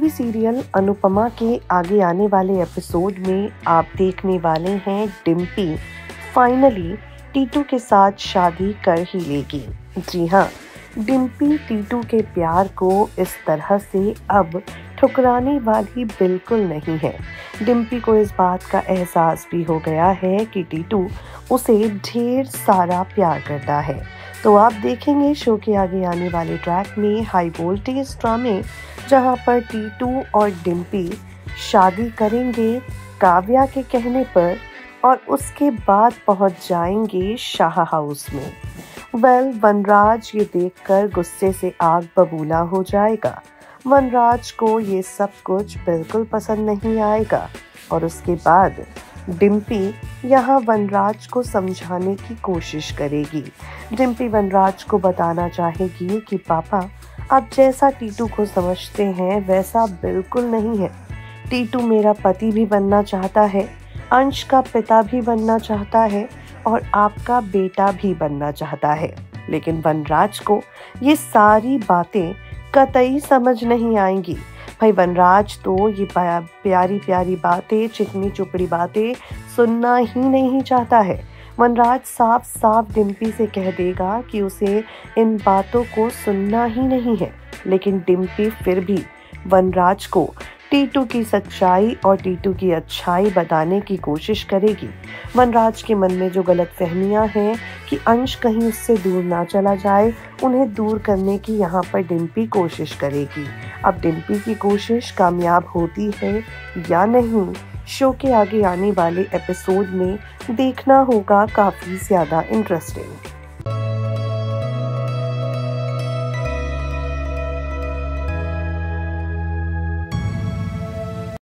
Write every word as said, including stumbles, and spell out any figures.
TV serial Anupama के आगे आने वाले एपिसोड में आप देखने वाले हैं डिम्पी फाइनली टीटू के साथ शादी कर ही लेगी। जी हाँ, डिम्पी टीटू के प्यार को इस तरह से अब ठुकराने वाली बिल्कुल नहीं है। डिम्पी को इस बात का एहसास भी हो गया है कि टीटू उसे ढेर सारा प्यार करता है। तो आप देखेंगे शो के आगे आने वाले ट्रैक में हाई वोल्टेज ड्रामे, जहां पर टीटू और डिम्पी शादी करेंगे काव्या के कहने पर, और उसके बाद पहुंच जाएंगे शाह हाउस में। वेल, वनराज ये देखकर गुस्से से आग बबूला हो जाएगा। वनराज को ये सब कुछ बिल्कुल पसंद नहीं आएगा और उसके बाद डिम्पी यहाँ वनराज को समझाने की कोशिश करेगी। डिम्पी वनराज को बताना चाहेगी कि पापा, आप जैसा टीटू को समझते हैं वैसा बिल्कुल नहीं है। टीटू मेरा पति भी बनना चाहता है, अंश का पिता भी बनना चाहता है और आपका बेटा भी बनना चाहता है। लेकिन वनराज को ये सारी बातें कतई समझ नहीं आएंगी। भाई वनराज तो ये प्यारी प्यारी बातें, चिकनी चुपड़ी बातें सुनना ही नहीं चाहता है। वनराज साफ साफ डिम्पी से कह देगा कि उसे इन बातों को सुनना ही नहीं है। लेकिन डिम्पी फिर भी वनराज को टीटू की सच्चाई और टीटू की अच्छाई बताने की कोशिश करेगी। वनराज के मन में जो गलतफहमियां हैं कि अंश कहीं उससे दूर ना चला जाए, उन्हें दूर करने की यहाँ पर डिम्पी कोशिश करेगी। अब डिम्पी की कोशिश कामयाब होती है या नहीं, शो के आगे आने वाले एपिसोड में देखना होगा। काफ़ी ज़्यादा इंटरेस्टिंग।